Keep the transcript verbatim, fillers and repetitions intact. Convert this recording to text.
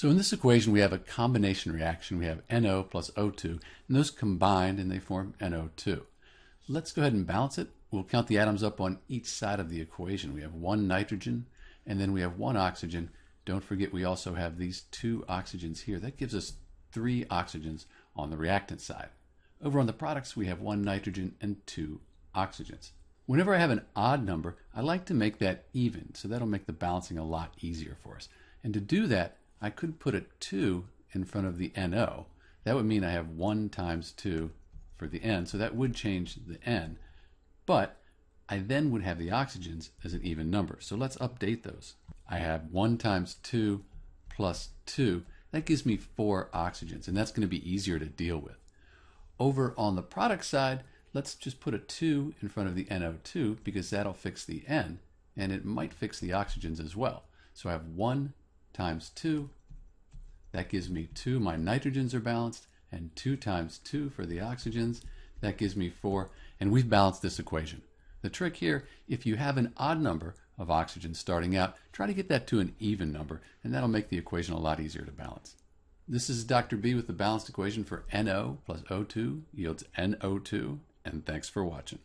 So in this equation, we have a combination reaction. We have N O plus O two, and those combined, and they form N O two. Let's go ahead and balance it. We'll count the atoms up on each side of the equation. We have one nitrogen, and then we have one oxygen. Don't forget, we also have these two oxygens here. That gives us three oxygens on the reactant side. Over on the products, we have one nitrogen and two oxygens. Whenever I have an odd number, I like to make that even, so that'll make the balancing a lot easier for us. And to do that, I could put a two in front of the N O. That would mean I have one times two for the N, so that would change the N. But I then would have the oxygens as an even number, so let's update those. I have one times two plus two. That gives me four oxygens, and that's going to be easier to deal with. Over on the product side, let's just put a two in front of the N O two, because that'll fix the N, and it might fix the oxygens as well. So I have one times two. That gives me two. My nitrogens are balanced, and two times two for the oxygens. That gives me four, and we've balanced this equation. The trick here, if you have an odd number of oxygens starting out, try to get that to an even number, and that'll make the equation a lot easier to balance. This is Doctor B with the balanced equation for N O plus O two yields N O two, and thanks for watching.